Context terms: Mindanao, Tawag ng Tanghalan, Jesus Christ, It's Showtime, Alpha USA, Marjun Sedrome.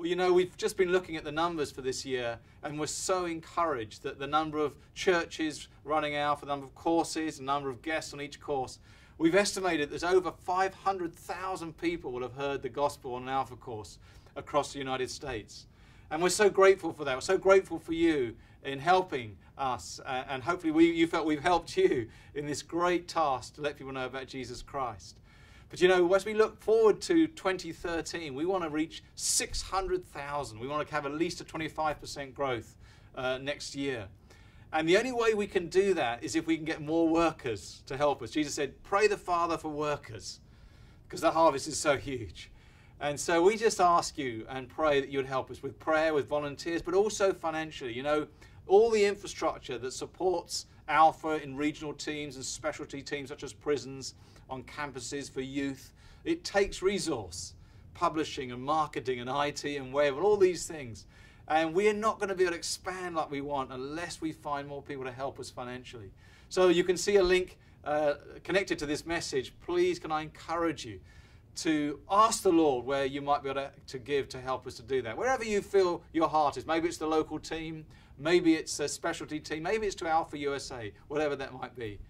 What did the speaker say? Well, you know, we've just been looking at the numbers for this year, and we're so encouraged that the number of churches running Alpha, the number of courses, the number of guests on each course, we've estimated there's over 500,000 people will have heard the gospel on an Alpha course across the United States. And we're so grateful for that. We're so grateful for you in helping us, and hopefully you felt we've helped you in this great task to let people know about Jesus Christ. But you know, as we look forward to 2013, we want to reach 600,000. We want to have at least a 25% growth next year. And the only way we can do that is if we can get more workers to help us. Jesus said, pray the Father for workers, because the harvest is so huge. And so we just ask you and pray that you would help us with prayer, with volunteers, but also financially. You know, all the infrastructure that supports Alpha in regional teams and specialty teams such as prisons, on campuses for youth, it takes resource, publishing and marketing and IT and web and all these things. And we're not going to be able to expand like we want unless we find more people to help us financially. So you can see a link connected to this message. Please, can I encourage you to ask the Lord where you might be able to give to help us to do that. Wherever you feel your heart is, maybe it's the local team, maybe it's a specialty team, maybe it's to Alpha USA, whatever that might be.